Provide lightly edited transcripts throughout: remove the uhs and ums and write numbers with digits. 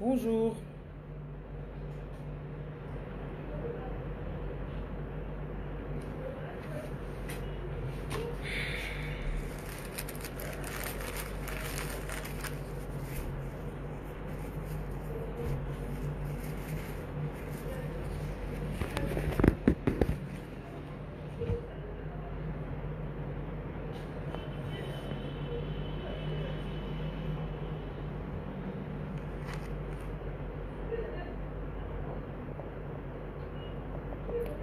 Bonjour.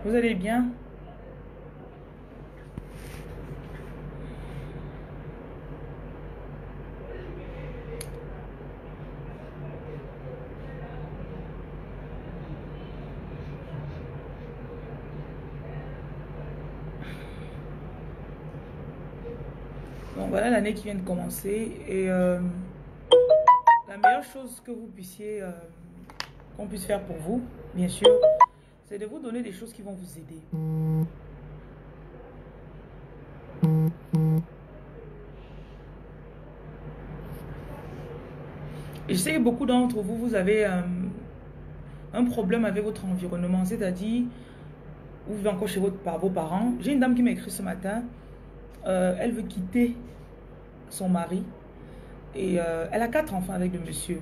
Vous allez bien? Bon, voilà l'année qui vient de commencer et la meilleure chose que vous puissiez, qu'on puisse faire pour vous, bien sûr, c'est de vous donner des choses qui vont vous aider. Et je sais que beaucoup d'entre vous, vous avez un problème avec votre environnement, c'est-à-dire, vous vivez encore chez vos parents. J'ai une dame qui m'a écrit ce matin, elle veut quitter son mari et elle a 4 enfants avec le monsieur.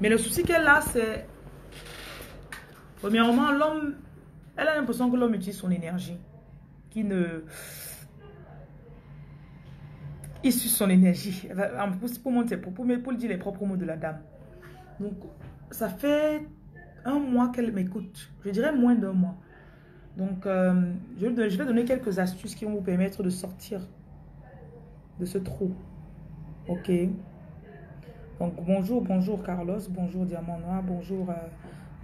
Mais le souci qu'elle a, c'est... Premièrement, l'homme, elle a l'impression que l'homme utilise son énergie, qui ne... Il suce son énergie. Pour dire les propres mots de la dame. Donc, ça fait 1 mois qu'elle m'écoute. Je dirais moins d'1 mois. Donc, je vais donner quelques astuces qui vont vous permettre de sortir de ce trou. Ok. Donc, bonjour Carlos, bonjour Diamant Noir, bonjour...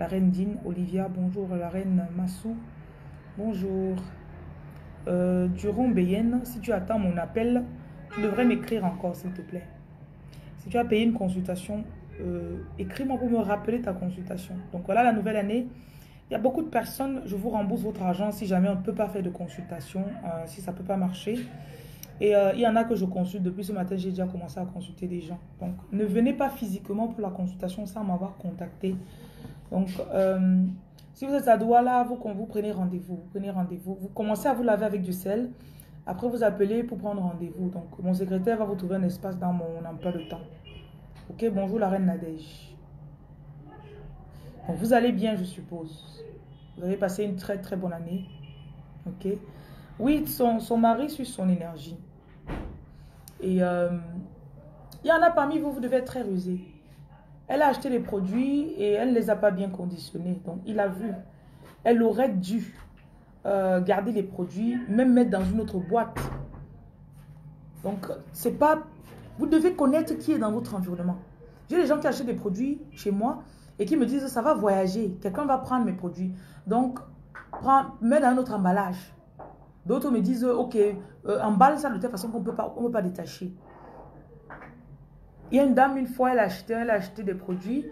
La reine Dine, Olivia, bonjour. La reine Massou, bonjour. Durand Béyenne, si tu attends mon appel, tu devrais m'écrire encore, s'il te plaît. Si tu as payé une consultation, écris-moi pour me rappeler ta consultation. Donc voilà la nouvelle année. Il y a beaucoup de personnes, je vous rembourse votre argent si jamais on ne peut pas faire de consultation, si ça ne peut pas marcher. Et il y en a que je consulte. Depuis ce matin, j'ai déjà commencé à consulter des gens. Donc, ne venez pas physiquement pour la consultation sans m'avoir contacté. Donc, si vous êtes à Douala, vous prenez rendez-vous. Vous commencez à vous laver avec du sel. Après, vous appelez pour prendre rendez-vous. Donc, mon secrétaire va vous trouver un espace dans mon emploi de temps. Ok, bonjour la reine Nadège. Donc, vous allez bien, je suppose. Vous avez passé une très, très bonne année. Ok. Oui, son mari suit son énergie. Et il y en a parmi vous, vous devez être très rusé. Elle a acheté les produits et elle ne les a pas bien conditionnés. Donc, il a vu. Elle aurait dû garder les produits, même mettre dans une autre boîte. Donc, c'est pas... Vous devez connaître qui est dans votre environnement. J'ai des gens qui achètent des produits chez moi et qui me disent, ça va voyager. Quelqu'un va prendre mes produits. Donc, mets dans un autre emballage. D'autres me disent, ok, emballe ça de telle façon qu'on ne peut pas détacher. Il y a une dame, une fois, elle a acheté des produits.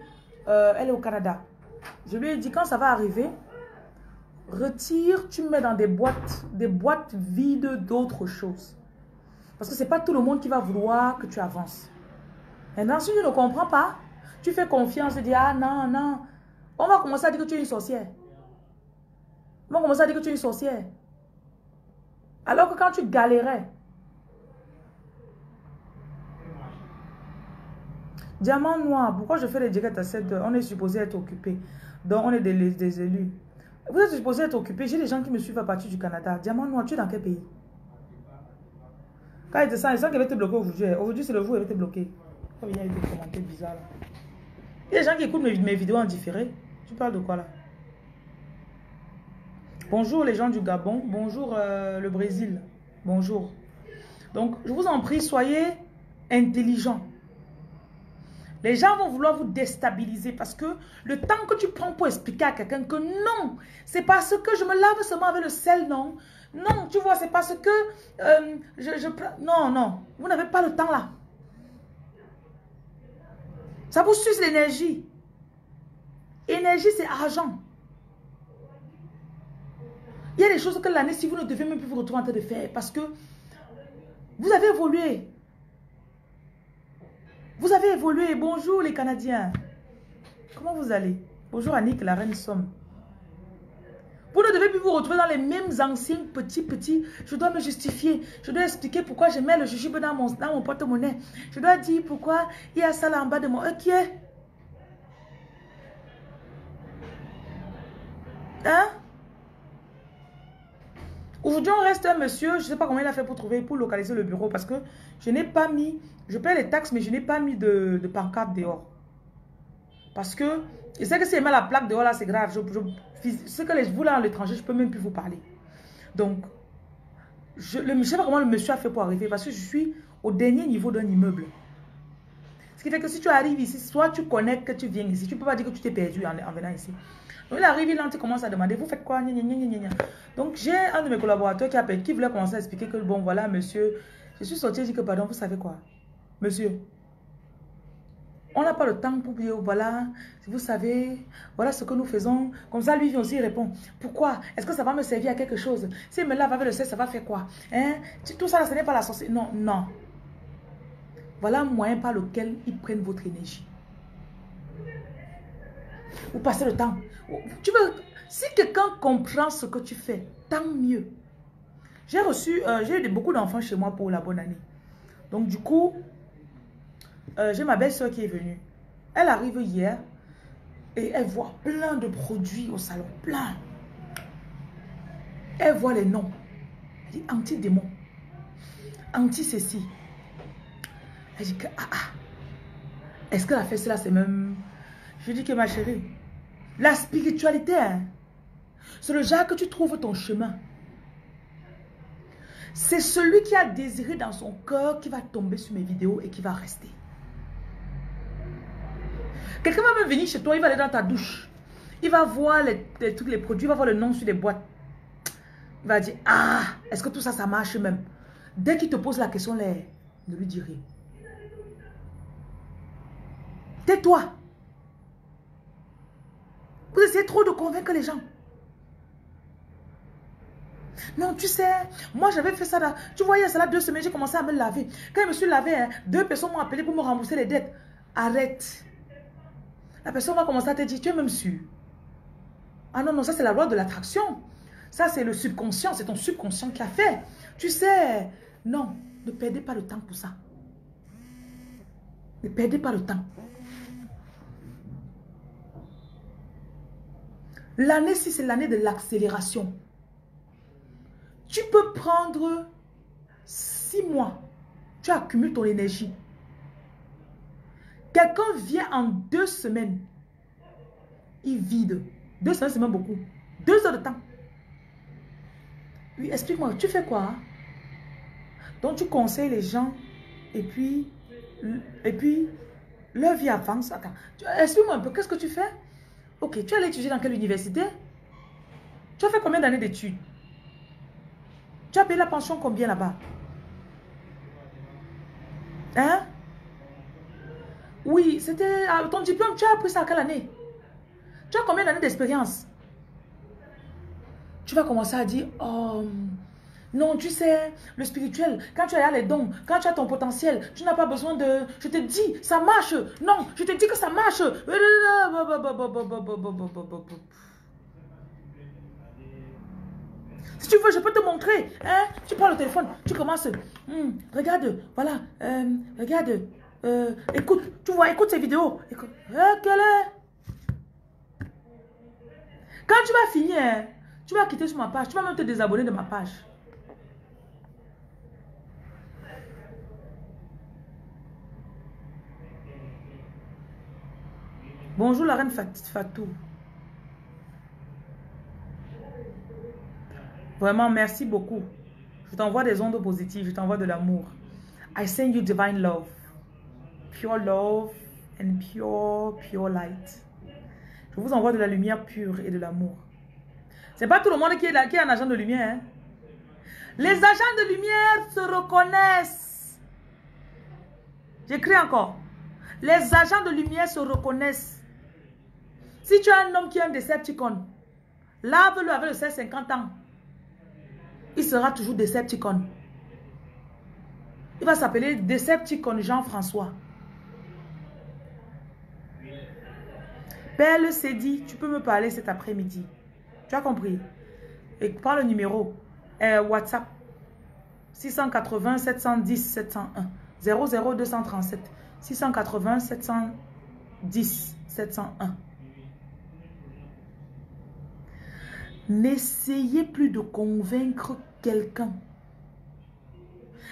Elle est au Canada. Je lui ai dit, quand ça va arriver, retire, tu mets dans des boîtes vides d'autres choses. Parce que ce n'est pas tout le monde qui va vouloir que tu avances. Maintenant, si tu ne comprends pas, tu fais confiance, tu dis, ah non, non. On va commencer à dire que tu es une sorcière. On va commencer à dire que tu es une sorcière. Alors que quand tu galérais, Diamant Noir, pourquoi je fais les directs à 7 heures? On est supposé être occupé. Donc, on est des élus. Vous êtes supposé être occupé. J'ai des gens qui me suivent à partir du Canada. Diamant Noir, tu es dans quel pays? Quand il descend, il sent qu'il va être bloqué aujourd'hui. Aujourd'hui, c'est le jour où il va être bloqué. Comme il y a eu des commentaires bizarres là. Il y a des gens qui écoutent mes vidéos en différé. Tu parles de quoi là? Bonjour les gens du Gabon, bonjour le Brésil, bonjour. Donc, je vous en prie, soyez intelligents. Les gens vont vouloir vous déstabiliser parce que le temps que tu prends pour expliquer à quelqu'un que non, c'est parce que je me lave seulement avec le sel, non. Non, tu vois, c'est parce que non, non, vous n'avez pas le temps là. Ça vous suce l'énergie. Énergie, c'est argent. Il y a des choses que l'année, si vous ne devez même plus vous retrouver en train de faire, parce que vous avez évolué. Vous Vous avez évolué. Bonjour les Canadiens. Comment vous allez? Bonjour Annick, la reine Somme. Vous ne devez plus vous retrouver dans les mêmes anciens petits. Je dois me justifier. Je dois expliquer pourquoi je mets le jujube dans mon porte-monnaie. Je dois dire pourquoi il y a ça là en bas de mon... Ok. Hein? Aujourd'hui, on reste un monsieur, je ne sais pas comment il a fait pour localiser le bureau, parce que je n'ai pas mis, je paie les taxes, mais je n'ai pas mis de pancarte dehors. Parce que, je sais que si elle met la plaque dehors, là, c'est grave. Ce que vous, là, à l'étranger, je ne peux même plus vous parler. Donc, je ne sais pas comment le monsieur a fait pour arriver, parce que je suis au dernier niveau d'un immeuble. Ce qui fait que si tu arrives ici, soit tu connais que tu viens ici, tu ne peux pas dire que tu t'es perdu en venant ici. Donc, il arrive, il commence à demander, vous faites quoi? Donc, j'ai un de mes collaborateurs qui voulait commencer à expliquer que, bon, voilà, monsieur, je suis sorti, je dis que, pardon, vous savez quoi? Monsieur, on n'a pas le temps pour dire, voilà, vous savez, voilà ce que nous faisons. Comme ça, lui, il vient aussi, il répond, pourquoi? Est-ce que ça va me servir à quelque chose? Si il me lave avec le sel, ça va faire quoi? Hein? Tout ça, ce n'est pas la sorcière. Non, non. Voilà un moyen par lequel ils prennent votre énergie. Vous passez le temps. Si quelqu'un comprend ce que tu fais, tant mieux. J'ai eu beaucoup d'enfants chez moi pour la bonne année. Donc du coup, j'ai ma belle-sœur qui est venue. Elle arrive hier et elle voit plein de produits au salon, plein. Elle voit les noms. Elle dit anti-démon, anti-ceci. Elle dit que, est-ce que la fesse là, c'est même... Je dis que ma chérie, la spiritualité, hein, c'est le genre que tu trouves ton chemin. C'est celui qui a désiré dans son cœur qui va tomber sur mes vidéos et qui va rester. Quelqu'un va même venir chez toi, il va aller dans ta douche. Il va voir les trucs, les produits, il va voir le nom sur les boîtes. Il va dire, est-ce que tout ça, ça marche même? Dès qu'il te pose la question, ne lui dis rien. Tais-toi. Vous essayez trop de convaincre les gens. Non, tu sais, moi j'avais fait ça là. Tu voyais ça là 2 semaines, j'ai commencé à me laver. Quand je me suis lavé, hein, 2 personnes m'ont appelé pour me rembourser les dettes. Arrête. La personne va commencer à te dire, tu es même sûr. Ah non, non, ça c'est la loi de l'attraction. Ça c'est le subconscient, c'est ton subconscient qui l'a fait. Tu sais, non, ne perdez pas le temps pour ça. Ne perdez pas le temps. L'année, si c'est l'année de l'accélération, tu peux prendre 6 mois. Tu accumules ton énergie. Quelqu'un vient en 2 semaines. Il vide. 2 semaines, c'est même beaucoup. 2 heures de temps. Oui, explique-moi, tu fais quoi? Donc, tu conseilles les gens et puis leur vie avance. Attends, explique-moi un peu, qu'est-ce que tu fais? Ok, tu allais étudier dans quelle université? Tu as fait combien d'années d'études? Tu as payé la pension combien là-bas? Hein? Oui, c'était... Ton diplôme, tu as appris ça à quelle année? Tu as combien d'années d'expérience? Tu vas commencer à dire... Oh, non, tu sais, le spirituel, quand tu as les dons, quand tu as ton potentiel, tu n'as pas besoin de... Je te dis, ça marche. Non, je te dis que ça marche. Si tu veux, je peux te montrer. Hein? Tu prends le téléphone, tu commences. Regarde, voilà. Regarde. Écoute, tu vois, écoute ces vidéos. Écoute. Quand tu vas finir, tu vas quitter sur ma page. Tu vas même te désabonner de ma page. Bonjour la reine Fatou. Vraiment, merci beaucoup. Je t'envoie des ondes positives, je t'envoie de l'amour. I send you divine love. Pure love and pure light. Je vous envoie de la lumière pure et de l'amour. C'est pas tout le monde qui est un agent de lumière. Hein? Les agents de lumière se reconnaissent. J'écris encore. Les agents de lumière se reconnaissent. Si tu as un homme qui est un Decepticon, lave-le avec le 50 ans. Il sera toujours Decepticon. Il va s'appeler Decepticon Jean-François. Appelle Cédi, tu peux me parler cet après-midi. Tu as compris? Et prends le numéro WhatsApp 680 710 701 00 237 680 710 701. N'essayez plus de convaincre quelqu'un.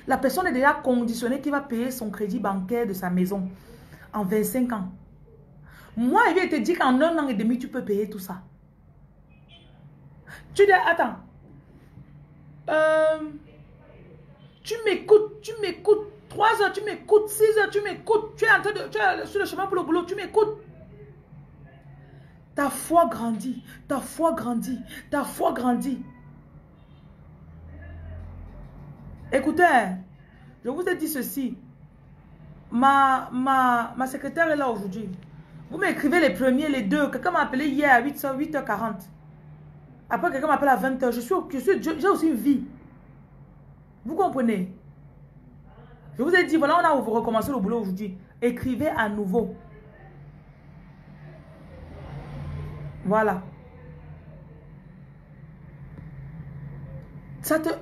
La personne est déjà conditionnée qui va payer son crédit bancaire de sa maison en 25 ans. Moi, je vais te dire qu'en 1 an et demi, tu peux payer tout ça. Tu dis, attends, tu m'écoutes, 3 heures, tu m'écoutes, 6 heures, tu m'écoutes, tu es en train de, tu es sur le chemin pour le boulot, tu m'écoutes. Ta foi grandit, ta foi grandit, ta foi grandit. Écoutez, je vous ai dit ceci. Ma secrétaire est là aujourd'hui. Vous m'écrivez les premiers, les deux. Quelqu'un m'a appelé hier à 8h, 8h40. Après, quelqu'un m'appelle à 20h. J'ai aussi une vie. Vous comprenez? Je vous ai dit, voilà, on a recommencé le boulot aujourd'hui. Écrivez à nouveau. Voilà.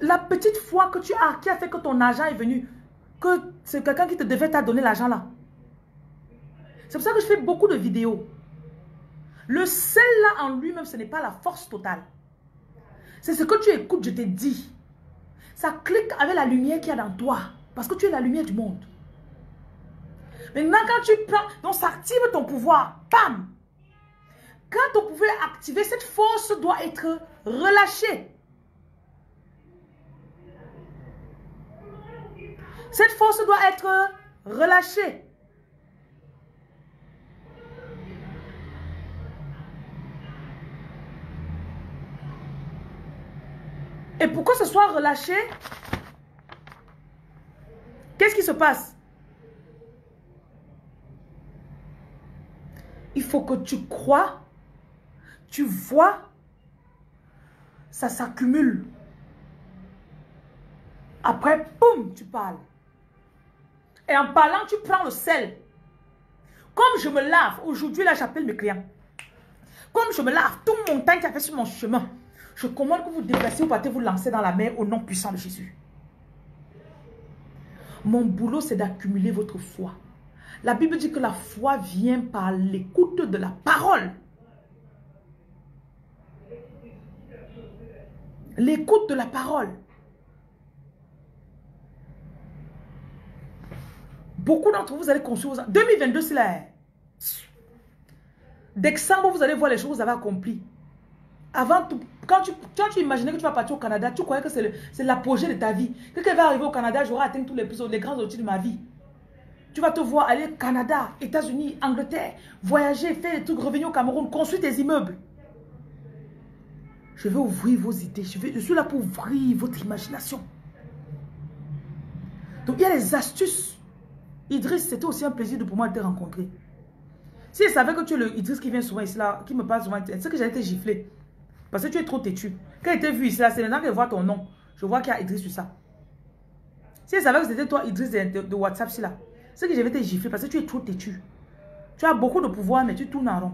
La petite foi que tu as, qui a fait que ton argent est venu, que c'est quelqu'un qui te devait t'a donné l'argent là. C'est pour ça que je fais beaucoup de vidéos. Le sel là en lui-même, ce n'est pas la force totale. C'est ce que tu écoutes, je t'ai dit. Ça clique avec la lumière qu'il y a dans toi. Parce que tu es la lumière du monde. Maintenant, quand tu prends, donc ça active ton pouvoir. Bam! Quand ton pouvoir est activé, cette force doit être relâchée. Cette force doit être relâchée. Et pour que ce soit relâché, qu'est-ce qui se passe? Il faut que tu crois, tu vois, ça s'accumule. Après, boum, tu parles. Et en parlant, tu prends le sel. Comme je me lave, aujourd'hui là, j'appelle mes clients. Comme je me lave, tout mon temps qui a fait sur mon chemin, je commande que vous déplacez, vous partez, vous lancez dans la mer au nom puissant de Jésus. Mon boulot, c'est d'accumuler votre foi. La Bible dit que la foi vient par l'écoute de la parole. L'écoute de la parole. Beaucoup d'entre vous, vous allez construire. 2022, c'est là. Décembre, vous allez voir les choses que vous avez accomplies. Avant tout, quand tu imaginais que tu vas partir au Canada, tu croyais que c'est l'apogée de ta vie. Que quand elle va arriver au Canada, j'aurai atteint tous les grands outils de ma vie. Tu vas te voir aller au Canada, États-Unis, Angleterre, voyager, faire des trucs, revenir au Cameroun, construire des immeubles. Je vais ouvrir vos idées. Je suis là pour ouvrir votre imagination. Donc, il y a des astuces. Idriss, c'était aussi un plaisir pour moi de te rencontrer. Si je savais que tu es le Idriss qui vient souvent ici, là, qui me parle souvent, c'est que j'allais te gifler. Parce que tu es trop têtu. Quand il t'a vu ici, c'est maintenant que je vois ton nom. Je vois qu'il y a Idriss sur ça. Si je savais que c'était toi, Idriss, de WhatsApp, là, c'est que je vais te gifler parce que tu es trop têtu. Tu as beaucoup de pouvoir, mais tu tournes en rond.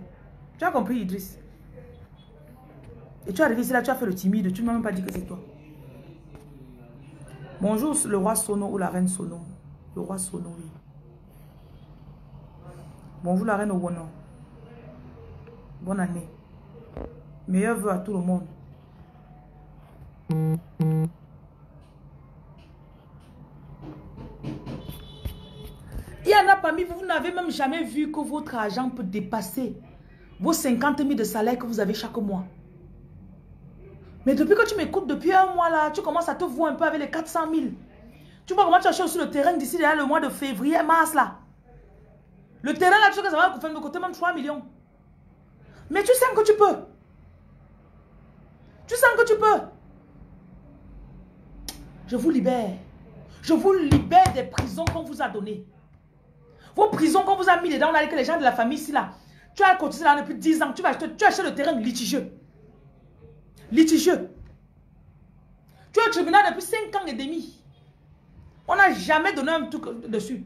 Tu as compris, Idriss? Et tu es arrivé ici, là, tu as fait le timide. Tu ne m'as même pas dit que c'est toi. Bonjour, le roi Sonon ou la reine Sonon. Le roi Sonon, oui. Bonjour, la reine Obono. Bonne année. Meilleurs vœux à tout le monde. Il y en a parmi vous, vous n'avez même jamais vu que votre argent peut dépasser vos 50 000 de salaire que vous avez chaque mois. Mais depuis que tu m'écoutes, depuis un mois là, tu commences à te voir un peu avec les 400 000. Tu vois comment tu as acheté sur le terrain d'ici derrière le mois de février, mars là. Le terrain là, tu sais que ça va faire de côté même 3 millions. Mais tu sens que tu peux. Tu sens que tu peux. Je vous libère. Je vous libère des prisons qu'on vous a données. Vos prisons qu'on vous a mis dedans, là, avec les gens de la famille ici, là. Tu as cotisé là depuis 10 ans. Tu as acheté le terrain litigieux. Litigieux. Tu es au tribunal depuis 5 ans et demi. On n'a jamais donné un truc dessus.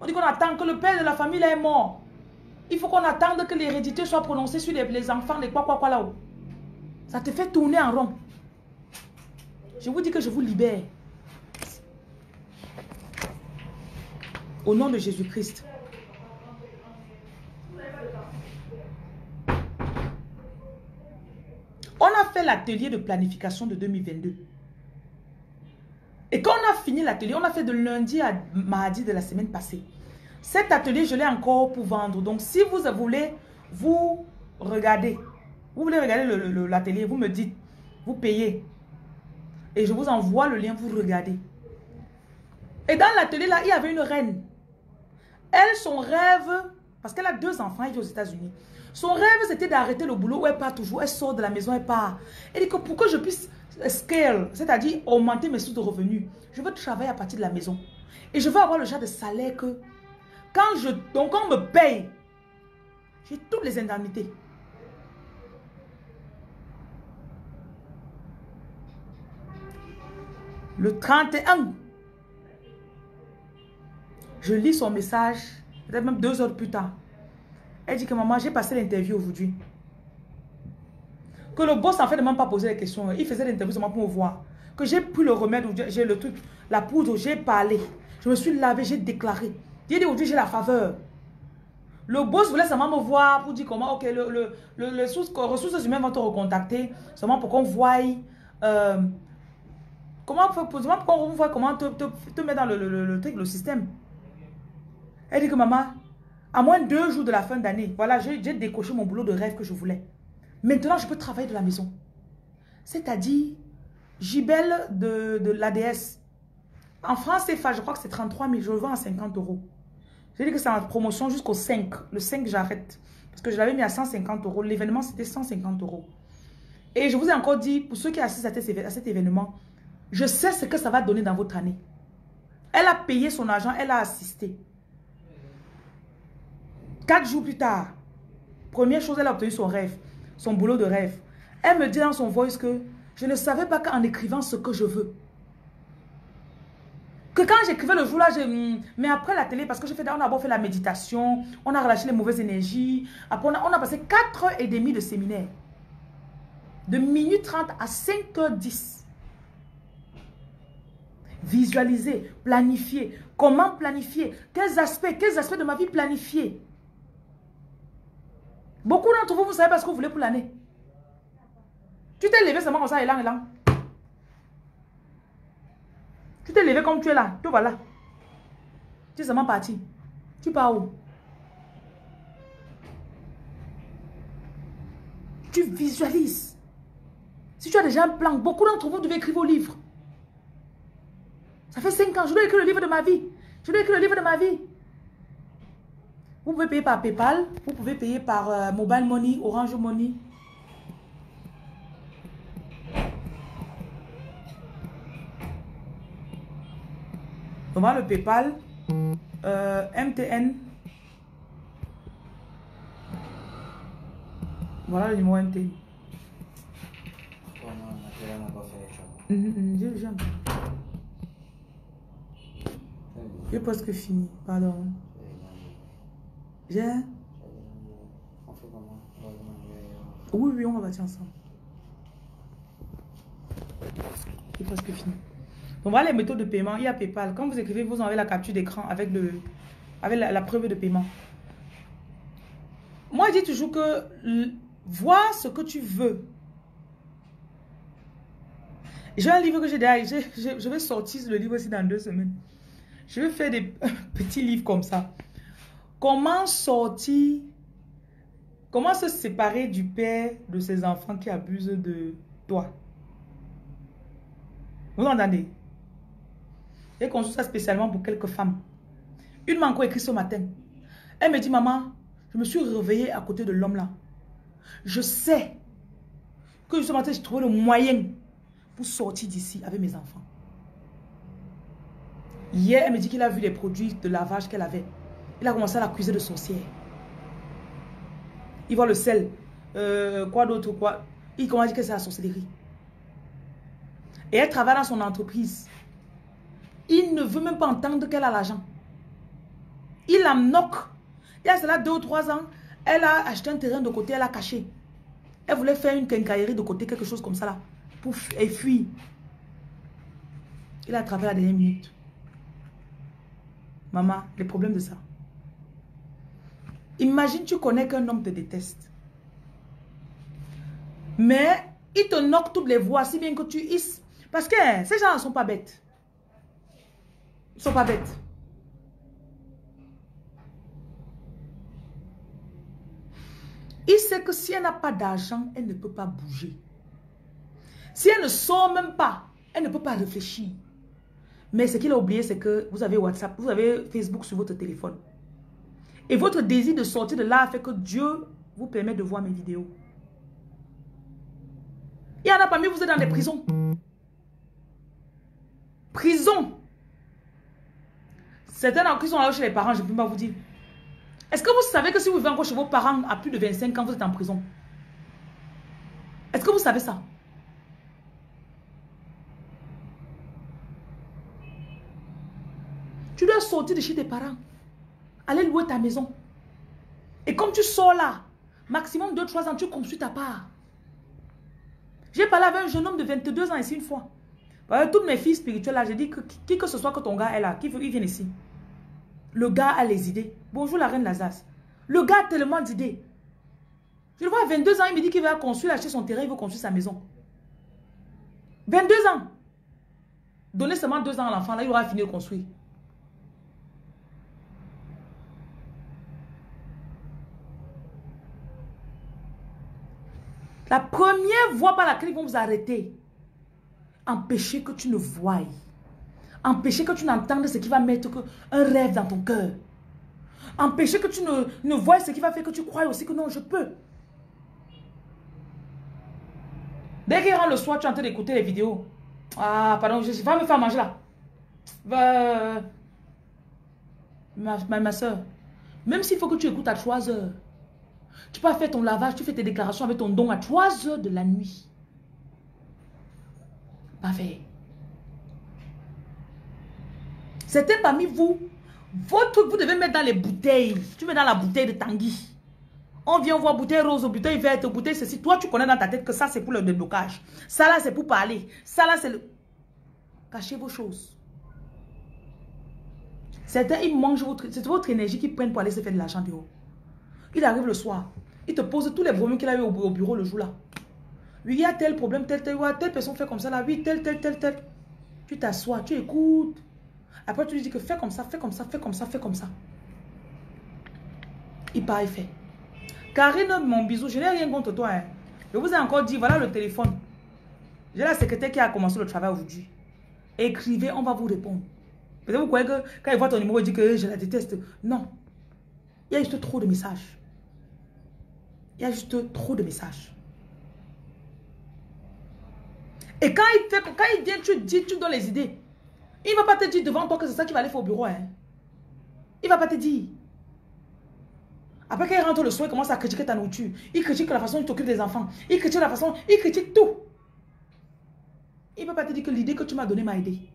On dit qu'on attend que le père de la famille est mort. Il faut qu'on attende que l'hérédité soit prononcée sur les enfants, les quoi là-haut. Ça te fait tourner en rond. Je vous dis que je vous libère. Au nom de Jésus-Christ. On a fait l'atelier de planification de 2022. Et quand on a fini l'atelier, on a fait de lundi à mardi de la semaine passée. Cet atelier, je l'ai encore pour vendre. Donc, si vous voulez, vous voulez regarder l'atelier, vous me dites, vous payez. Et je vous envoie le lien, vous regardez. Et dans l'atelier, là, il y avait une reine. Elle, son rêve, parce qu'elle a 2 enfants, elle vit aux États-Unis. Son rêve, c'était d'arrêter le boulot où elle part toujours. Elle sort de la maison, elle part. Elle dit que pour que je puisse scale, c'est-à-dire augmenter mes sources de revenus, je veux travailler à partir de la maison. Et je veux avoir le genre de salaire que, quand on me paye, j'ai toutes les indemnités. Le 31, je lis son message, peut-être même 2 heures plus tard. Elle dit que maman, j'ai passé l'interview aujourd'hui. Que le boss en fait ne m'a pas posé les questions. Il faisait l'interview seulement pour me voir. Que j'ai pris le remède, j'ai le truc, la poudre, j'ai parlé. Je me suis lavé, j'ai déclaré. J'ai dit aujourd'hui j'ai la faveur. Le boss voulait seulement me voir pour dire comment, ok, les ressources humaines vont te recontacter. Seulement pour qu'on voie. Comment te mettre dans le système. Elle dit que maman, à moins de 2 jours de la fin d'année, voilà, j'ai décoché mon boulot de rêve que je voulais. Maintenant, je peux travailler de la maison. C'est-à-dire, gibelle de l'ADS. En France, je crois que c'est 33 000, je le vends à 50 €. J'ai dit que c'est en promotion jusqu'au 5. Le 5, j'arrête. Parce que je l'avais mis à 150 €. L'événement, c'était 150 €. Et je vous ai encore dit, pour ceux qui assistent à cet événement, je sais ce que ça va donner dans votre année. Elle a payé son argent, elle a assisté. 4 jours plus tard, première chose, elle a obtenu son rêve, son boulot de rêve. Elle me dit dans son voice que je ne savais pas qu'en écrivant ce que je veux. Que quand j'écrivais le jour-là, mais après la télé, parce que on a d'abord fait la méditation, on a relâché les mauvaises énergies. Après, on a passé 4h30 de séminaire. De 12h30 à 5h10. Visualiser, planifier, comment planifier, quels aspects de ma vie planifier. Beaucoup d'entre vous, vous savez pas ce que vous voulez pour l'année. Tu t'es levé seulement comme ça, élan. Tu t'es levé comme tu es là, te voilà. Tu es seulement parti. Tu pars où? Tu visualises. Si tu as déjà un plan, beaucoup d'entre vous devez écrire vos livres. Ça fait 5 ans, je dois écrire le livre de ma vie. Je dois écrire le livre de ma vie. Vous pouvez payer par PayPal, vous pouvez payer par Mobile Money, Orange Money. Normalement, le PayPal, MTN. Voilà le numéro MTN. J'ai presque fini, pardon. J'ai... Oui, on va bâtir ensemble. J'ai presque fini. Donc voilà les méthodes de paiement. Il y a PayPal. Quand vous écrivez, vous envoyez la capture d'écran avec, la preuve de paiement. Moi, je dis toujours que vois ce que tu veux. J'ai un livre que j'ai derrière. Je vais sortir le livre aussi dans 2 semaines. Je vais faire des petits livres comme ça. Comment sortir, comment se séparer du père de ses enfants qui abusent de toi. Vous entendez? J'ai conçu ça spécialement pour quelques femmes. Une m'a encore écrit ce matin. Elle me dit, maman, je me suis réveillée à côté de l'homme là. Je sais que ce matin, j'ai trouvé le moyen pour sortir d'ici avec mes enfants. Hier, elle me dit qu'il a vu les produits de lavage qu'elle avait. Il a commencé à l'accuser de sorcière. Il voit le sel. Quoi d'autre, quoi. Il commence à dire que c'est la sorcellerie. Et elle travaille dans son entreprise. Il ne veut même pas entendre qu'elle a l'argent. Il la knock. Il y a cela 2 ou 3 ans, elle a acheté un terrain de côté, elle a caché. Elle voulait faire une quincaillerie de côté, quelque chose comme ça là, pour fuir. Il a travaillé la dernière minute. Maman, les problèmes de ça. Imagine, tu connais qu'un homme te déteste. Mais il te knock toutes les voies, si bien que tu hisses. Parce que ces gens ne sont pas bêtes. Ils ne sont pas bêtes. Il sait que si elle n'a pas d'argent, elle ne peut pas bouger. Si elle ne sort même pas, elle ne peut pas réfléchir. Mais ce qu'il a oublié, c'est que vous avez WhatsApp, vous avez Facebook sur votre téléphone. Et votre désir de sortir de là fait que Dieu vous permet de voir mes vidéos. Il y en a parmi vous, vous êtes dans des prisons. Prison. Certains d'entre eux sont là chez les parents, je ne peux pas vous dire. Est-ce que vous savez que si vous vivez encore chez vos parents à plus de 25 ans, vous êtes en prison? Est-ce que vous savez ça? Tu dois sortir de chez tes parents. Aller louer ta maison. Et comme tu sors là, maximum 2 ou 3 ans, tu construis ta part. J'ai parlé avec un jeune homme de 22 ans ici une fois. Avec tous mes filles spirituelles là, j'ai dit que qui que ce soit que ton gars est là, qui veut, il vient ici. Le gars a les idées. Bonjour la reine Lazas. Le gars a tellement d'idées. Je le vois à 22 ans, il me dit qu'il va construire, acheter son terrain, il veut construire sa maison. 22 ans. Donnez seulement 2 ans à l'enfant, là, il aura fini de construire. La première voie par laquelle ils vont vous arrêter, empêcher que tu ne voies, empêcher que tu n'entendes ce qui va mettre un rêve dans ton cœur, empêcher que tu ne voies ce qui va faire que tu crois aussi que non, je peux. Dès qu'il rentre le soir, tu es en train d'écouter les vidéos. Ah, pardon, je vais me faire manger là. Ma soeur, même s'il faut que tu écoutes à 3 heures, tu peux faire ton lavage, tu fais tes déclarations avec ton don à 3 heures de la nuit. Parfait. C'était parmi vous. Votre truc, vous devez mettre dans les bouteilles. Tu mets dans la bouteille de Tanguy. On vient voir bouteille rose, bouteille verte, bouteille ceci. Toi, tu connais dans ta tête que ça, c'est pour le déblocage. Ça, là, c'est pour parler. Ça, là, c'est le... Cachez vos choses. Certains, ils mangent votre... C'est votre énergie qu'ils prennent pour aller se faire de l'argent de haut. Il arrive le soir, il te pose tous les problèmes qu'il a eu au bureau le jour-là. Oui, il y a tel problème, telle personne fait comme ça, là, oui, tel. Tu t'assois, tu écoutes. Après, tu lui dis que fais comme ça, fais comme ça, fais comme ça, fais comme ça. Il part, il fait. Karine, mon bisou, je n'ai rien contre toi. Hein. Je vous ai encore dit, voilà le téléphone. J'ai la secrétaire qui a commencé le travail aujourd'hui. Écrivez, on va vous répondre. Peut-être vous croyez que quand il voit ton numéro, il dit que je la déteste. Non. Il y a juste trop de messages. Il y a juste trop de messages. Et quand il vient, tu donnes les idées. Il ne va pas te dire devant toi que c'est ça qu'il va aller faire au bureau. Hein. Il ne va pas te dire. Après qu'il rentre le soir, il commence à critiquer ta nourriture. Il critique la façon dont tu t'occupes des enfants. Il critique la façon, il critique tout. Il ne va pas te dire que l'idée que tu m'as donnée m'a aidé.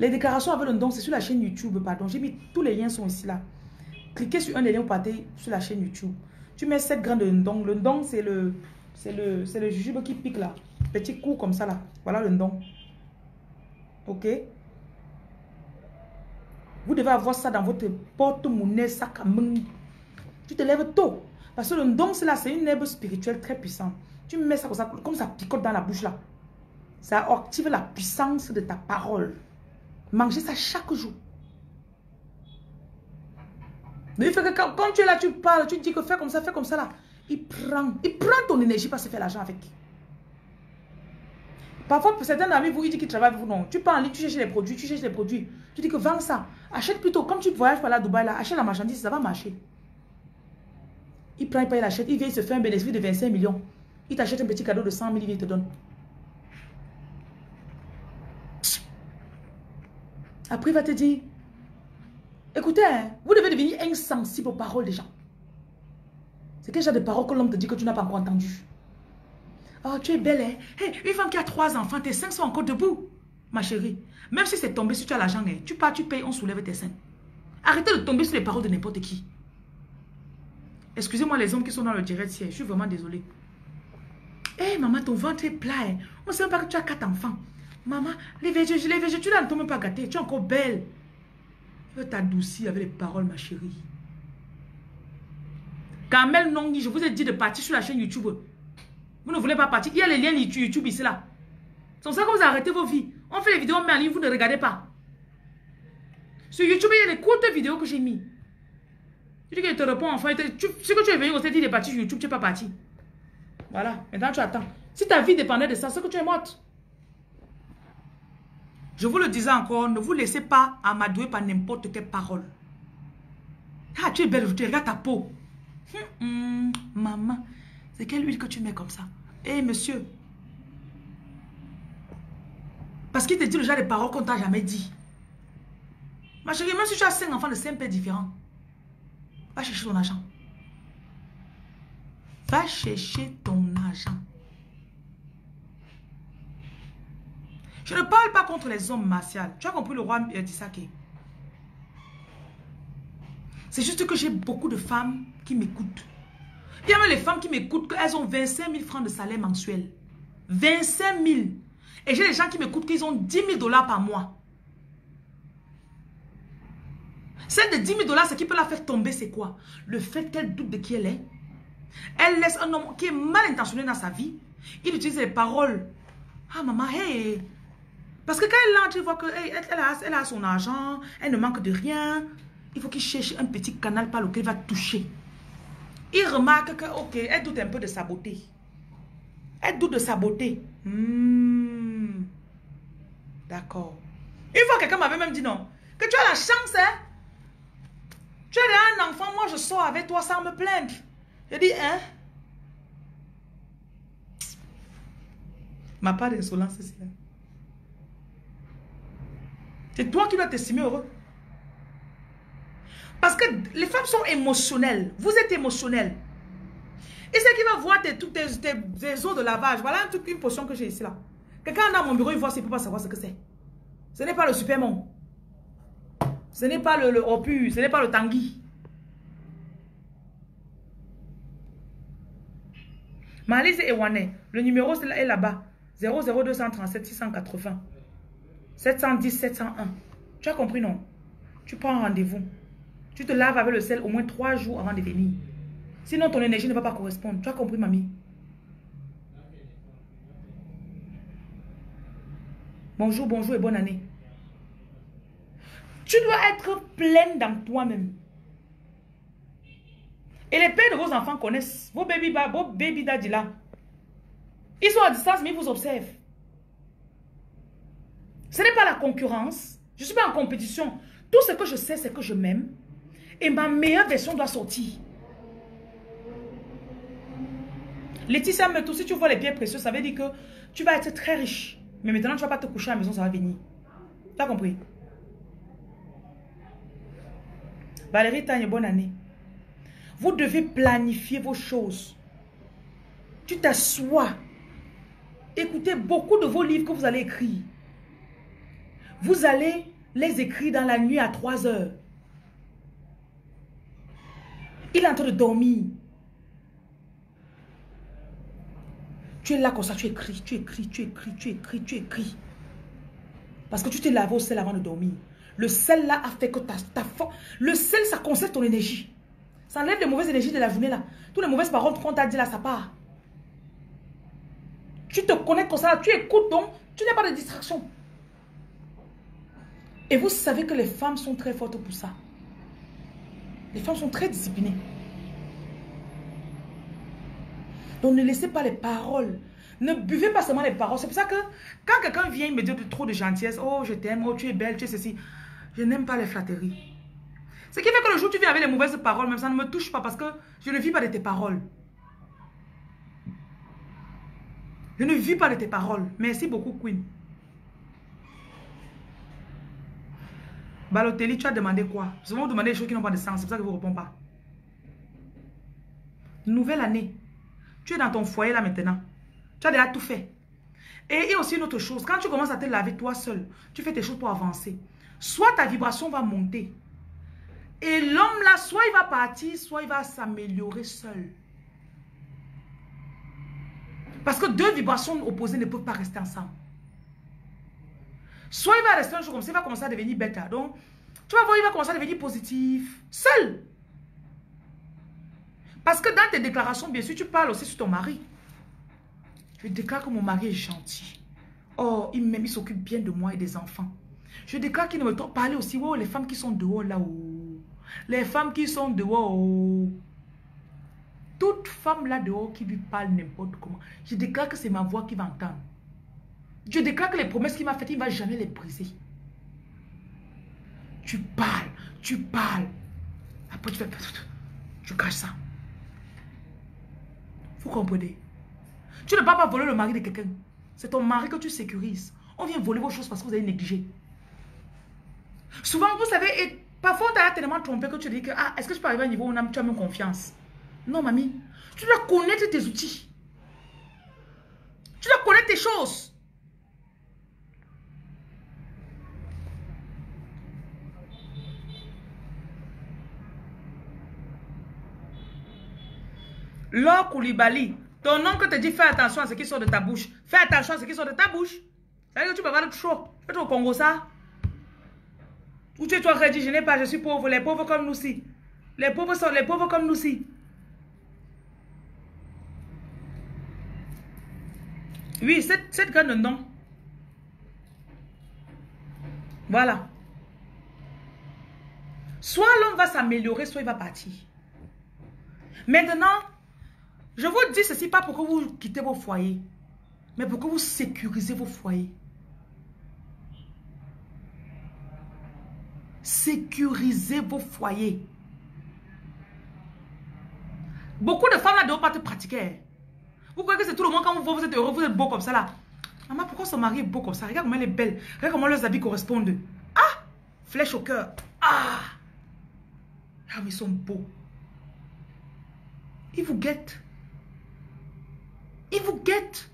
Les déclarations avec le don, c'est sur la chaîne YouTube. Pardon, j'ai mis tous les liens sont ici là. Cliquez sur un des liens, vous partez sur la chaîne YouTube. Tu mets 7 grains de ndong. Le ndong, c'est le jujube qui pique là. Petit coup comme ça là. Voilà le ndong. Ok. Vous devez avoir ça dans votre porte-monnaie, sac à main. Tu te lèves tôt. Parce que le ndong, c'est une herbe spirituelle très puissante. Tu mets ça comme ça picote dans la bouche là. Ça active la puissance de ta parole. Mangez ça chaque jour. Il fait que quand tu es là, tu parles, tu dis que fais comme ça là. Il prend ton énergie pour se faire l'argent avec. Parfois, certains d'amis vous disent qu'ils travaillent avec vous. Non, tu pars en ligne, tu cherches les produits. Tu dis que vends ça. Achète plutôt. Comme tu voyages par là, Dubaï, là, achète la marchandise, ça va marcher. Il prend, il paye, il achète. Il vient, il se fait un bénéfice de 25 millions. Il t'achète un petit cadeau de 100 000, il vient, il te donne. Après, il va te dire, écoutez, vous devez devenir insensible aux paroles des gens. C'est quel genre de paroles que l'homme te dit que tu n'as pas encore entendu? Oh, tu es belle, hein? Hey, une femme qui a 3 enfants, tes 5 sont encore debout, ma chérie. Même si c'est tombé, si tu as l'argent, tu pars, tu payes, on soulève tes 5. Arrêtez de tomber sur les paroles de n'importe qui. Excusez-moi les hommes qui sont dans le direct, je suis vraiment désolée. Hé, maman, ton ventre est plat. Hein. On ne sait même pas que tu as 4 enfants. Maman, les végés, tu n'as même pas gâté. Tu es encore belle. Je t'adoucis avec les paroles, ma chérie. Kamel Nongi, je vous ai dit de partir sur la chaîne YouTube. Vous ne voulez pas partir. Il y a les liens YouTube ici, là. C'est comme ça que vous arrêtez vos vies. On fait les vidéos, mais en ligne, vous ne regardez pas. Sur YouTube, il y a les courtes vidéos que j'ai mises. Je dis que je te réponds, enfin, ce que tu es venu, on s'est dit de partir sur YouTube, tu n'es pas parti. Voilà, maintenant tu attends. Si ta vie dépendait de ça, c'est que tu es morte. Je vous le disais encore, ne vous laissez pas amadouer par n'importe quelle parole. Ah, tu es belle, tu regardes ta peau. Maman, c'est quelle huile que tu mets comme ça? Eh, monsieur. Parce qu'il te dit déjà des paroles qu'on t'a jamais dit. Ma chérie, même si tu as 5 enfants de 5 pères différents, va chercher ton argent. Va chercher ton argent. Je ne parle pas contre les hommes martiaux. Tu as compris le roi Yadisake. C'est juste que j'ai beaucoup de femmes qui m'écoutent. Il y a même les femmes qui m'écoutent qu'elles ont 25 000 francs de salaire mensuel. 25 000. Et j'ai des gens qui m'écoutent qu'ils ont 10 000 dollars par mois. Celle de 10 000 dollars, ce qui peut la faire tomber, c'est quoi? Le fait qu'elle doute de qui elle est. Elle laisse un homme qui est mal intentionné dans sa vie. Il utilise les paroles. Ah maman, hey. Parce que quand elle entre, il voit qu'elle hey, elle a son argent, elle ne manque de rien. Il faut qu'il cherche un petit canal par lequel il va toucher. Il remarque que, ok, elle doute un peu de sa beauté. Elle doute de sa beauté. D'accord. Une fois, quelqu'un m'avait même dit non. Que tu as la chance, hein. Tu as un enfant, moi je sors avec toi sans me plaindre. Je dis, hein? Ma part d'insolence, c'est ça. C'est toi qui dois t'estimer heureux. Parce que les femmes sont émotionnelles. Vous êtes émotionnelles. Et c'est qui va voir tes eaux de lavage. Voilà une potion que j'ai ici, là. Quelqu'un dans mon bureau, il voit, il ne peut pas savoir ce que c'est. Ce n'est pas le Superman. Ce n'est pas le Opus. Ce n'est pas le Tanguy. Malise et Wanais, le numéro est là-bas. 00237 680 710 701. Tu as compris, non? Tu prends un rendez-vous. Tu te laves avec le sel au moins 3 jours avant de venir. Sinon, ton énergie ne va pas correspondre. Tu as compris, mamie? Bonjour, bonjour et bonne année. Tu dois être pleine dans toi-même. Et les pères de vos enfants connaissent. Vos baby daddy là. Ils sont à distance, mais ils vous observent. Ce n'est pas la concurrence. Je ne suis pas en compétition. Tout ce que je sais, c'est que je m'aime. Et ma meilleure version doit sortir. Laetitia, mais tout, si tu vois les pierres précieuses, ça veut dire que tu vas être très riche. Mais maintenant, tu ne vas pas te coucher à la maison, ça va venir. Tu as compris? Valérie, t'as une bonne année. Vous devez planifier vos choses. Tu t'assois. Écoutez beaucoup de vos livres que vous allez écrire. Vous allez les écrire dans la nuit à 3 heures. Il est en train de dormir. Tu es là comme ça, tu écris, tu écris, tu écris, tu écris, tu écris. Parce que tu t'es lavé au sel avant de dormir. Le sel là a fait que ta force. Le sel, ça conserve ton énergie. Ça enlève les mauvaises énergies de la journée là. Toutes les mauvaises paroles qu'on t'a dit là, ça part. Tu te connectes comme ça, tu écoutes donc, tu n'as pas de distraction. Et vous savez que les femmes sont très fortes pour ça. Les femmes sont très disciplinées. Donc ne laissez pas les paroles. Ne buvez pas seulement les paroles. C'est pour ça que quand quelqu'un vient me dire trop de gentillesse, oh je t'aime, oh tu es belle, tu es ceci, je n'aime pas les flatteries. Ce qui fait que le jour où tu viens avec les mauvaises paroles, même ça ne me touche pas parce que je ne vis pas de tes paroles. Je ne vis pas de tes paroles. Merci beaucoup, Queen. Balotelli, tu as demandé quoi? Souvent, vous demandez des choses qui n'ont pas de sens. C'est pour ça que je ne vous réponds pas. Nouvelle année. Tu es dans ton foyer là maintenant. Tu as déjà tout fait. Et il y a aussi une autre chose. Quand tu commences à te laver toi seul, tu fais tes choses pour avancer. Soit ta vibration va monter. Et l'homme là, soit il va partir, soit il va s'améliorer seul. Parce que deux vibrations opposées ne peuvent pas rester ensemble. Soit il va rester un jour comme ça, il va commencer à devenir bête. Donc, tu vas voir, il va commencer à devenir positif. Seul. Parce que dans tes déclarations, bien sûr, tu parles aussi sur ton mari. Je déclare que mon mari est gentil. Oh, il m'aime, il s'occupe bien de moi et des enfants. Je déclare qu'il ne me trompe pas. Parler aussi, oh, les femmes qui sont dehors là-haut. Les femmes qui sont dehors. Oh. Toute femme là dehors qui lui parle n'importe comment. Je déclare que c'est ma voix qui va entendre. Je déclare que les promesses qu'il m'a faites, il ne va jamais les briser. Tu parles, tu parles. Après tu fais... Tu caches ça. Vous comprenez? Tu ne vas pas voler le mari de quelqu'un. C'est ton mari que tu sécurises. On vient voler vos choses parce que vous avez négligé. Souvent, vous savez, et parfois on t'a tellement trompé que tu dis que, ah, est-ce que je peux arriver à un niveau où tu as même confiance? Non, mamie. Tu dois connaître tes outils. Tu dois connaître tes choses. L'or Koulibaly, ton oncle te dit fais attention à ce qui sort de ta bouche. Fais attention à ce qui sort de ta bouche. C'est-à-dire que tu peux avoir trop. Tu es au Congo, ça. Ou tu es toi redit, je n'ai pas, je suis pauvre. Les pauvres comme nous, si. Les pauvres sont les pauvres comme nous, si. 8, 7 graines de nom. Voilà. Soit l'homme va s'améliorer, soit il va partir. Maintenant, je vous dis ceci, pas pour que vous quittez vos foyers, mais pour que vous sécurisez vos foyers. Sécurisez vos foyers. Beaucoup de femmes là-dedans partent pratiquer. Vous croyez que c'est tout le monde quand vous voyez, vous êtes heureux, vous êtes beau comme ça là. Maman, pourquoi son mari est beau comme ça? Regarde comment elle est belle. Regarde comment leurs habits correspondent. Ah! Flèche au cœur. Ah! Ah, mais ils sont beaux. Ils vous guettent. Ils vous guettent.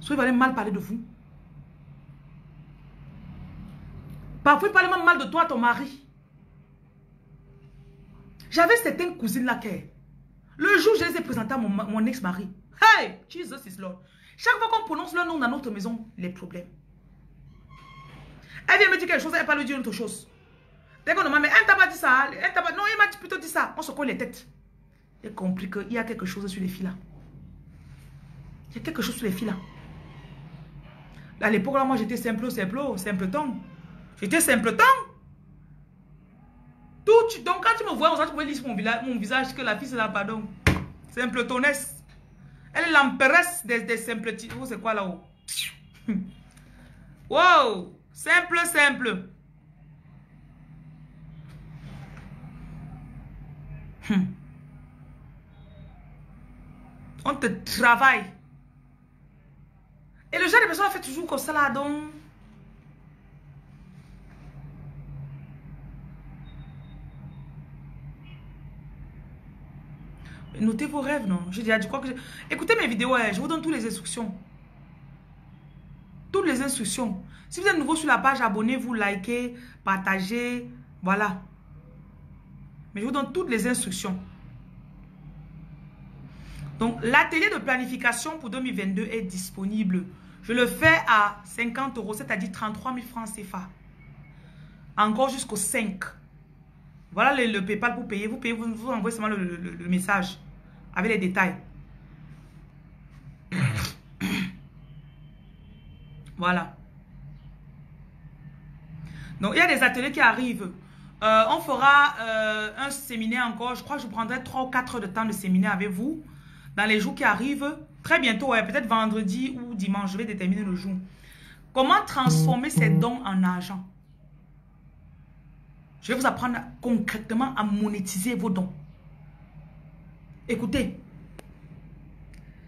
Soit ils vont mal parler de vous. Parfois, ils parlent même mal de toi, ton mari. J'avais certaines cousines là qui... Le jour où je les ai présentées à mon ex-mari. Hey! Jesus is Lord. Chaque fois qu'on prononce leur nom dans notre maison, les problèmes. Elle vient me dire quelque chose, elle parle de dire autre chose. Dès qu'on m'a dit, elle t'a pas dit ça. Elle t'a pas... Non, elle m'a plutôt dit ça. On se colle les têtes. J'ai compris qu'il y a quelque chose sur les filles là. Il y a quelque chose sur les filles là. À l'époque, moi j'étais simpleton. J'étais simpleton. Donc quand tu me vois, on s'est trouvé lisse mon visage que la fille c'est là, pardon. Simpletonesse. Elle est l'emperesse des simpletons. Oh, c'est quoi là-haut? Wow! Simple, simple. On te travaille. Et le genre de personne fait toujours comme ça là, donc. Notez vos rêves, non? Je dis, ah, je crois que... Écoutez mes vidéos, je vous donne toutes les instructions. Toutes les instructions. Si vous êtes nouveau sur la page, abonnez-vous, likez, partagez, voilà. Mais je vous donne toutes les instructions. Donc, l'atelier de planification pour 2022 est disponible. Je le fais à 50 €, c'est-à-dire 33 000 francs CFA. Encore jusqu'au 5. Voilà le PayPal pour payer. Vous payez, vous envoyez seulement le message avec les détails. Voilà. Donc, il y a des ateliers qui arrivent. On fera un séminaire encore. Je crois que je prendrai 3 ou 4 heures de temps de séminaire avec vous dans les jours qui arrivent. Très bientôt, ouais, peut-être vendredi ou dimanche. Je vais déterminer le jour. Comment transformer ces dons en argent? Je vais vous apprendre concrètement à monétiser vos dons. Écoutez,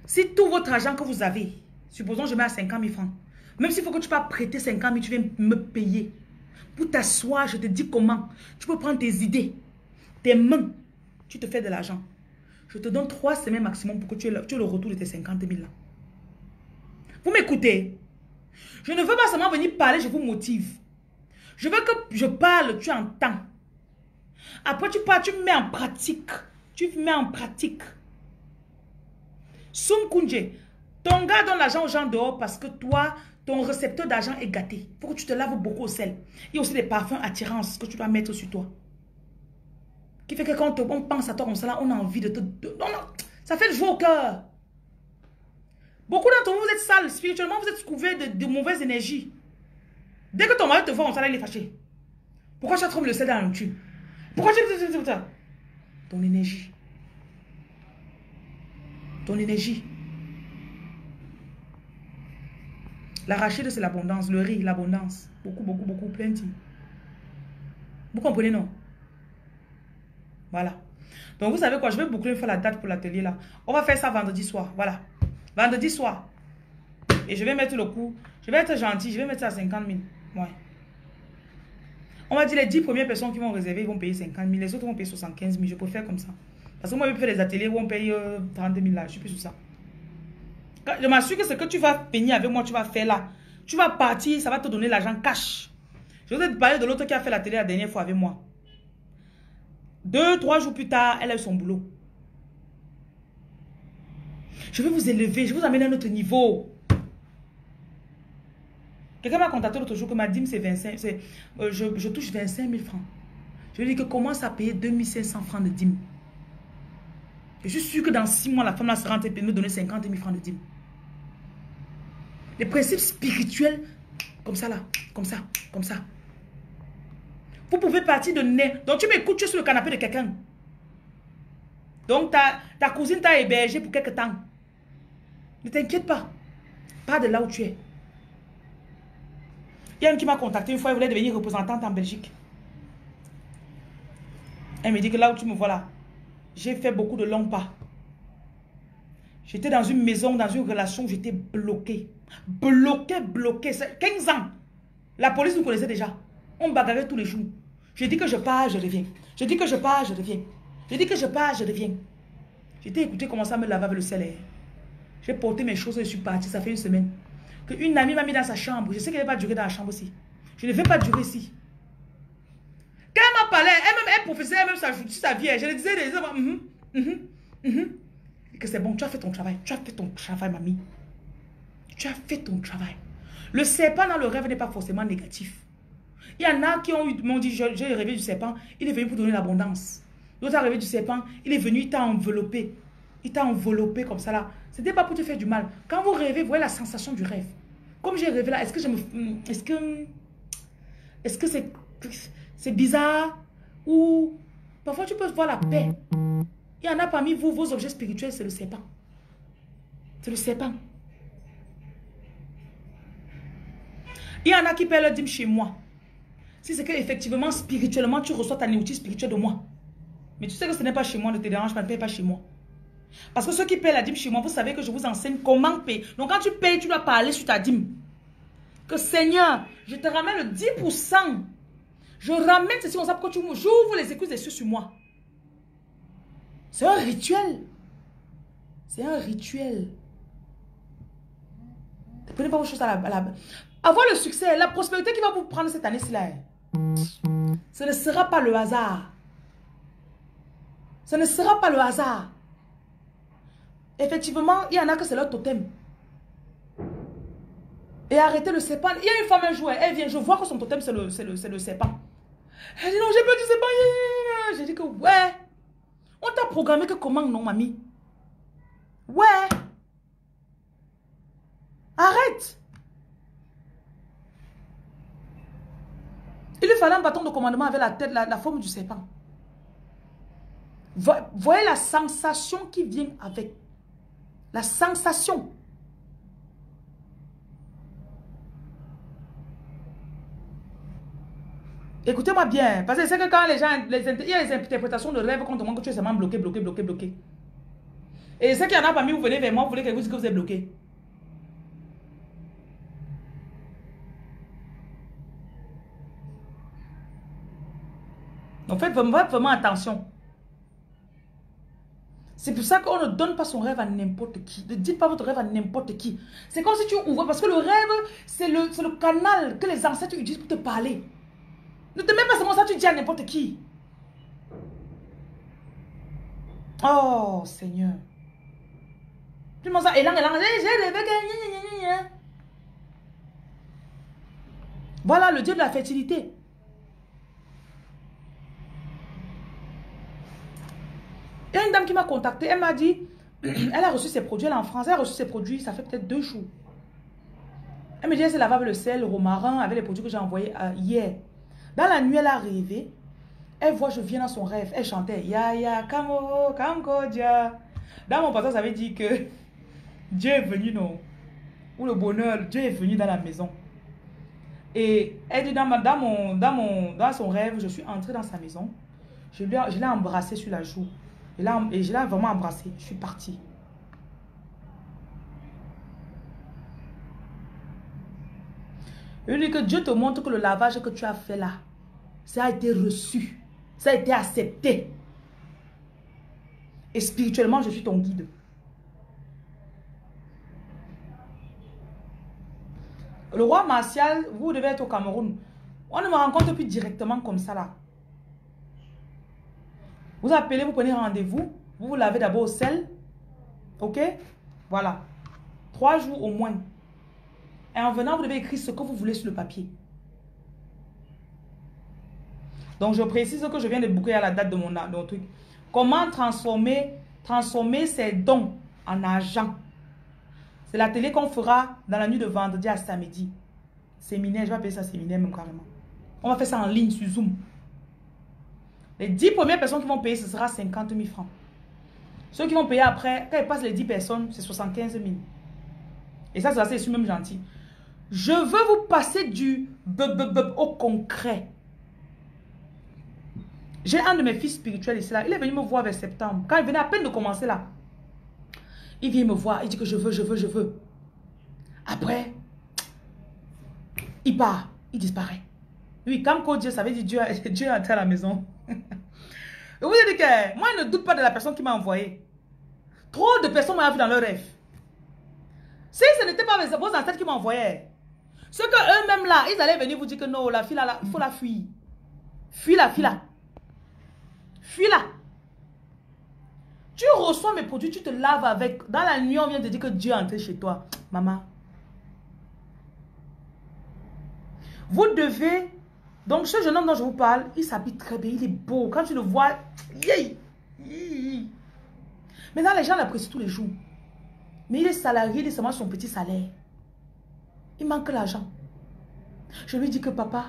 si tout votre argent que vous avez, supposons que je mets à 50 000 francs, même s'il faut que tu vas prêter 50 000, tu viens me payer. Pour t'asseoir, je te dis comment. Tu peux prendre tes idées, tes mains, tu te fais de l'argent. Je te donne 3 semaines maximum pour que tu aies le retour de tes 50 000 là. Vous m'écoutez? Je ne veux pas seulement venir parler, je vous motive. Je veux que je parle, tu entends. Après, tu parles, tu mets en pratique. Tu mets en pratique. Soum Kounjé, ton gars donne l'argent aux gens dehors parce que toi, ton récepteur d'argent est gâté. Pour que tu te laves beaucoup au sel. Il y a aussi des parfums attirants que tu dois mettre sur toi. Qui fait que quand on pense à toi comme ça, on a envie de te... Ça fait le jour au cœur. Beaucoup d'entre vous, vous êtes sales. Spirituellement, vous êtes couverts de mauvaise énergie. Dès que ton mari te voit, on s'en allait les fâcher. Pourquoi tu as trouvé le sel dans le cul? Pourquoi tu as... Ton énergie. Ton énergie. L'arachide, c'est l'abondance. Le riz, l'abondance. Beaucoup, beaucoup, beaucoup, plenty. Vous comprenez, non? Voilà. Donc, vous savez quoi? Je vais boucler une fois la date pour l'atelier, là. On va faire ça vendredi soir. Voilà. Vendredi soir. Et je vais mettre le coup. Je vais être gentil. Je vais mettre ça à 50 000. Ouais. On m'a dit les 10 premières personnes qui vont réserver, ils vont payer 50 000. Les autres vont payer 75 000. Je préfère comme ça. Parce que moi, je vais faire des ateliers où on paye 30 000 là. Je suis plus sur ça. Je m'assure que ce que tu vas venir avec moi, tu vas faire là. Tu vas partir, ça va te donner l'argent cash. Je vous ai parlé de l'autre qui a fait l'atelier la dernière fois avec moi. 2, 3 jours plus tard, elle a eu son boulot. Je vais vous élever, je vous amène à un autre niveau. Quelqu'un m'a contacté l'autre jour que ma dîme, c'est 25. Je touche 25 000 francs. Je lui ai dit que commence à payer 2500 francs de dîme. Et je suis sûre que dans 6 mois, la femme là sera en train de me donner 50 000 francs de dîme. Les principes spirituels, comme ça là, comme ça, comme ça. Vous pouvez partir de nez. Donc tu m'écoutes, tu es sur le canapé de quelqu'un. Donc ta cousine t'a hébergé pour quelque temps. Ne t'inquiète pas. Pas de là où tu es. Il y a une qui m'a contacté une fois, elle voulait devenir représentante en Belgique. Elle me dit que là où tu me vois là, j'ai fait beaucoup de longs pas. J'étais dans une maison, dans une relation où j'étais bloquée. Bloquée, bloquée. 15 ans. La police nous connaissait déjà. On bagarrait tous les jours. J'ai dit que je pars, je reviens. J'ai dit que je pars, je reviens. J'ai dit que je pars, je reviens. J'étais écouté commencer à me laver avec le sel. J'ai porté mes choses et je suis partie. Ça fait une semaine. Une amie m'a mis dans sa chambre. Je sais qu'elle ne va pas durer dans la chambre aussi. Je ne vais pas durer ici. Quand elle m'a parlé, elle professait, elle-même s'ajoute sa vie. Je le disais, que c'est bon, tu as fait ton travail. Tu as fait ton travail, mamie. Tu as fait ton travail. Le serpent dans le rêve n'est pas forcément négatif. Il y en a qui m'ont dit, j'ai rêvé du serpent. Il est venu pour donner l'abondance. L'autre a rêvé du serpent. Il est venu, il t'a enveloppé. Il t'a enveloppé comme ça là. Ce n'était pas pour te faire du mal. Quand vous rêvez, vous voyez la sensation du rêve. Comme j'ai rêvé là, est-ce que c'est bizarre? Ou parfois tu peux voir la paix. Il y en a parmi vous, vos objets spirituels, c'est le serpent. C'est le serpent. Il y en a qui paient leur dîme chez moi. Si c'est que effectivement spirituellement, tu reçois ta nourriture spirituelle de moi. Mais tu sais que ce n'est pas chez moi, ne te dérange pas, ne paye pas chez moi. Parce que ceux qui paient la dîme chez moi, vous savez que je vous enseigne comment payer. Donc quand tu payes, tu dois parler sur ta dîme. Que Seigneur, je te ramène le 10%. Je ramène ceci comme ça pour que tu j'ouvre les écluses des cieux sur moi. C'est un rituel. C'est un rituel. Ne prenez pas vos choses à Avoir le succès, la prospérité qui va vous prendre cette année-ci là, ce ne sera pas le hasard. Ce ne sera pas le hasard. Effectivement, il y en a que c'est leur totem. Et arrêtez le serpent. Il y a une femme un jour, elle vient, je vois que son totem c'est le serpent. Elle dit non, j'ai peur du serpent. J'ai dit que ouais. On t'a programmé que comment non, mamie? Ouais. Arrête. Il lui fallait un bâton de commandement avec la tête, la forme du serpent. Voyez la sensation qui vient avec. La sensation. Écoutez-moi bien. Parce que c'est que quand les gens... il y a les interprétations de rêve qu'on demande que tu es seulement bloqué, bloqué, bloqué, bloqué. Et c'est qu'il y en a parmi vous venez vers moi, vous voulez que vous disiez que vous êtes bloqué. Donc faites vraiment attention. C'est pour ça qu'on ne donne pas son rêve à n'importe qui. Ne dites pas votre rêve à n'importe qui. C'est comme si tu ouvres, parce que le rêve, c'est le canal que les ancêtres utilisent pour te parler. Ne te mets pas seulement ça, tu dis à n'importe qui. Oh, Seigneur. Tu me dis ça, élan, j'ai rêvé. Voilà le Dieu de la fertilité. Il y a une dame qui m'a contactée, elle m'a dit, elle a reçu ses produits, elle est en France, elle a reçu ses produits, ça fait peut-être 2 jours. Elle me dit, elle s'est lavée avec le sel, le romarin, avec les produits que j'ai envoyés hier. Dans la nuit, elle a rêvé, elle voit, je viens dans son rêve, elle chantait, ya ya, kamo, kamkodia. Dans mon passage, ça veut dire que Dieu est venu, non? Ou le bonheur, Dieu est venu dans la maison. Et elle dit, dans son rêve, je suis entrée dans sa maison, je l'ai embrassée sur la joue. Et je l'ai vraiment embrassé. Je suis partie. Je lui dis que Dieu te montre que le lavage que tu as fait là, ça a été reçu. Ça a été accepté. Et spirituellement, je suis ton guide. Le roi martial, vous devez être au Cameroun. On ne me rencontre plus directement comme ça là. Vous appelez, vous prenez rendez-vous, vous vous lavez d'abord au sel, ok? Voilà, 3 jours au moins. Et en venant, vous devez écrire ce que vous voulez sur le papier. Donc, je précise que je viens de boucler à la date de mon truc. Comment transformer ses dons en argent? C'est la télé qu'on fera dans la nuit de vendredi à samedi. Séminaire, je vais appeler ça séminaire même carrément. On va faire ça en ligne sur Zoom. Les 10 premières personnes qui vont payer, ce sera 50 000 francs. Ceux qui vont payer après, quand ils passent les 10 personnes, c'est 75 000. Et ça, c'est même gentil. Je veux vous passer du au concret. J'ai un de mes fils spirituels ici, là. Il est venu me voir vers septembre. Quand il venait à peine de commencer là, il vient me voir, il dit que je veux. Après, il part, il disparaît. Oui, comme quoi Dieu, ça veut dire Dieu est entré à la maison. Je vous ai dit que moi, je ne doute pas de la personne qui m'a envoyé. Trop de personnes m'ont vu dans leur rêve. Si ce n'était pas vos ancêtres qui m'envoyaient, ceux que eux-mêmes là, ils allaient venir vous dire que non, la fille là, il faut la fuir. Fuis-la. Tu reçois mes produits, tu te laves avec. Dans la nuit, on vient de dire que Dieu est entré chez toi. Maman. Vous devez... Donc, ce jeune homme dont je vous parle, il s'habille très bien, il est beau. Quand tu le vois, yay! Maintenant, les gens l'apprécient tous les jours. Mais il est salarié, il est seulement son petit salaire. Il manque l'argent. Je lui dis que papa,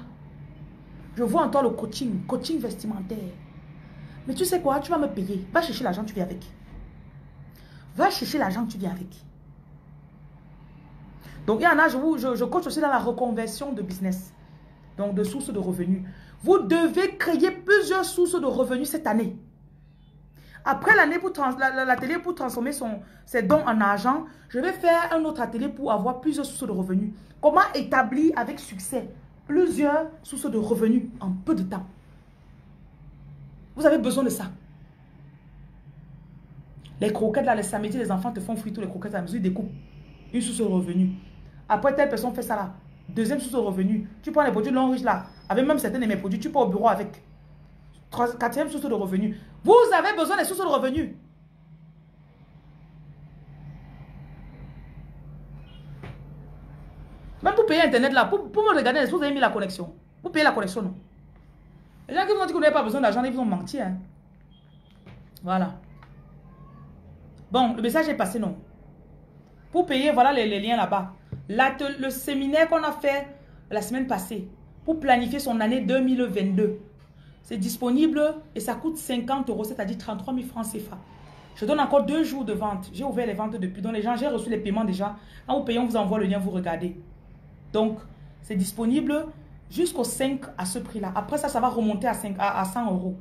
je vois en toi le coaching vestimentaire. Mais tu sais quoi, tu vas me payer. Va chercher l'argent, tu viens avec. Donc, il y en a, je coach aussi dans la reconversion de business. Donc, de sources de revenus. Vous devez créer plusieurs sources de revenus cette année. Après l'année pour l'atelier pour transformer ses dons en argent, je vais faire un autre atelier pour avoir plusieurs sources de revenus. Comment établir avec succès plusieurs sources de revenus en peu de temps. Vous avez besoin de ça. Les croquettes, là, les samedis, les enfants te font frire tous les croquettes à la mesure, ils découpent une source de revenus. Après, telle personne fait ça là. Deuxième source de revenus, tu prends les produits long riche là, avec même certains de mes produits, tu pars au bureau avec. 4e source de revenus. Vous avez besoin des sources de revenus. Même pour payer Internet là, pour me regarder, vous avez mis la connexion. Vous payez la connexion, non? Les gens qui vous ont dit que vous n'avez pas besoin d'argent, ils vous ont menti. Hein? Voilà. Bon, le message est passé, non? Pour payer, voilà les liens là-bas. Le séminaire qu'on a fait la semaine passée pour planifier son année 2022, c'est disponible et ça coûte 50 €, c'est-à-dire 33 000 francs CFA. Je donne encore 2 jours de vente. J'ai ouvert les ventes depuis. Donc, les gens, j'ai reçu les paiements déjà. Quand vous payez, on vous envoie le lien, vous regardez. Donc, c'est disponible jusqu'au 5 à ce prix-là. Après ça, ça va remonter à 100 €.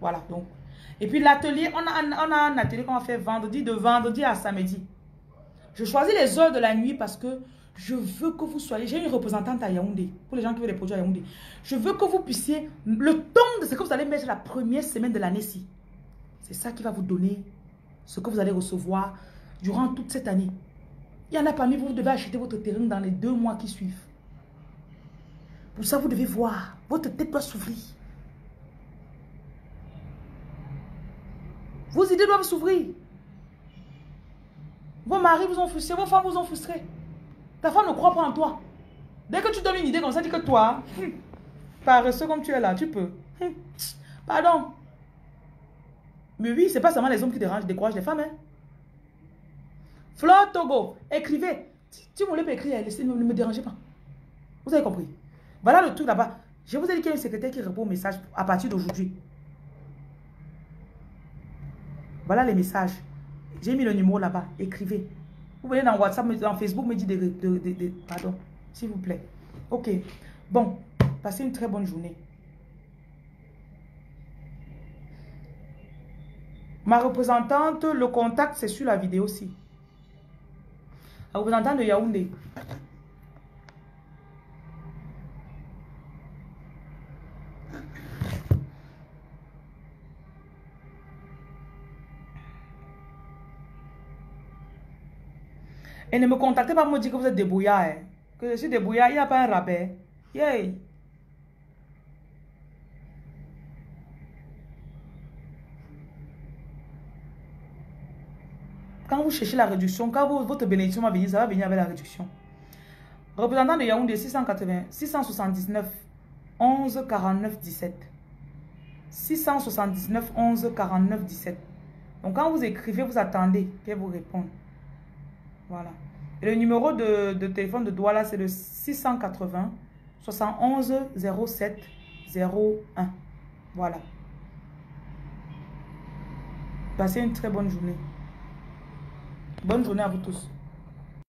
Voilà, donc. Et puis, l'atelier, on a un atelier qu'on va faire vendredi, de vendredi à samedi. Je choisis les heures de la nuit parce que je veux que vous soyez... J'ai une représentante à Yaoundé, pour les gens qui veulent les produits à Yaoundé. Je veux que vous puissiez... Le temps de ce que vous allez mettre la première semaine de l'année-ci, c'est ça qui va vous donner ce que vous allez recevoir durant toute cette année. Il y en a parmi vous, vous devez acheter votre terrain dans les 2 mois qui suivent. Pour ça, vous devez voir. Votre tête doit s'ouvrir. Vos idées doivent s'ouvrir. Vos maris vous ont frustré, vos femmes vous ont frustré. Ta femme ne croit pas en toi. Dès que tu donnes une idée comme ça, dis que toi, paresseux comme tu es là, tu peux. Pardon. Mais oui, c'est pas seulement les hommes qui découragent les femmes. Hein. Flore Togo, écrivez. Si vous voulez pas écrire, laissez-moi, ne me dérangez pas. Vous avez compris. Voilà le truc là-bas. Je vous ai dit qu'il y a une secrétaire qui répond aux messages à partir d'aujourd'hui. Voilà les messages. J'ai mis le numéro là-bas. Écrivez. Vous venez dans WhatsApp, dans Facebook, me dites pardon, s'il vous plaît. Ok. Bon, passez une très bonne journée. Ma représentante, le contact, c'est sur la vidéo aussi. La représentante de Yaoundé. Et ne me contactez pas pour me dire que vous êtes débrouillard. Hein. Que je suis débrouillard, il n'y a pas un rabais. Yay! Quand vous cherchez la réduction, quand votre bénédiction va venir, ça va venir avec la réduction. Représentant de Yaoundé, 679 11 49 17. 679 11 49 17. Donc quand vous écrivez, vous attendez qu'elle vous réponde. Voilà. Et le numéro de téléphone de Douala, c'est le 680 71 07 01. Voilà. Passez une très bonne journée. Bonne journée à vous tous.